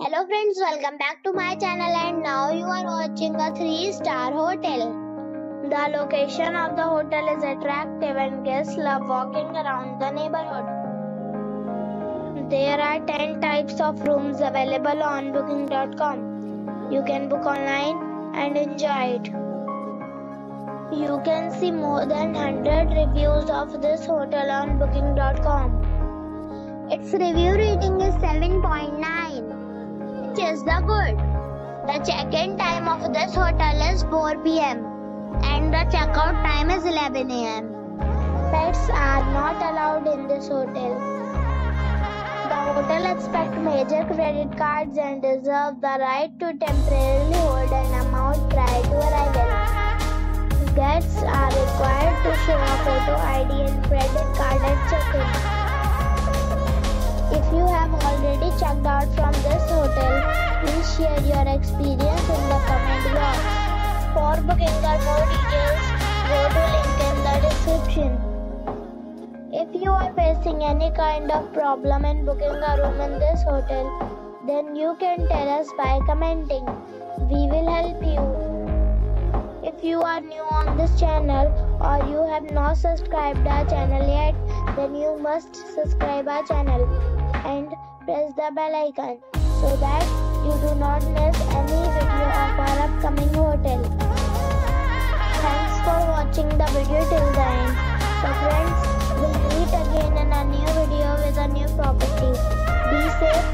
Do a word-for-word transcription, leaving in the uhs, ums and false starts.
Hello friends, welcome back to my channel and now you are watching a three star hotel. The location of the hotel is attractive and guests love walking around the neighborhood. There are ten types of rooms available on booking dot com. You can book online and enjoy it. You can see more than one hundred reviews of this hotel on booking dot com. Its review rating is seven point nine. Is the good. The check-in time of this hotel is four P M and the check-out time is eleven A M Pets are not allowed in this hotel. The hotel accepts major credit cards and reserves the right to temporarily hold an amount prior to arrival. Guests are required to show a photo I D and credit card at check-in. If you have already checked out from this hotel, please share your experience in the comment box. For booking or more details, go to link in the description. If you are facing any kind of problem in booking a room in this hotel, then you can tell us by commenting. We will help you. If you are new on this channel or you have not subscribed our channel yet, then you must subscribe our channel and press the bell icon so that you do not miss any video of our upcoming hotel. Thanks for watching the video till the end. So friends, we'll meet again in a new video with a new property. Be safe.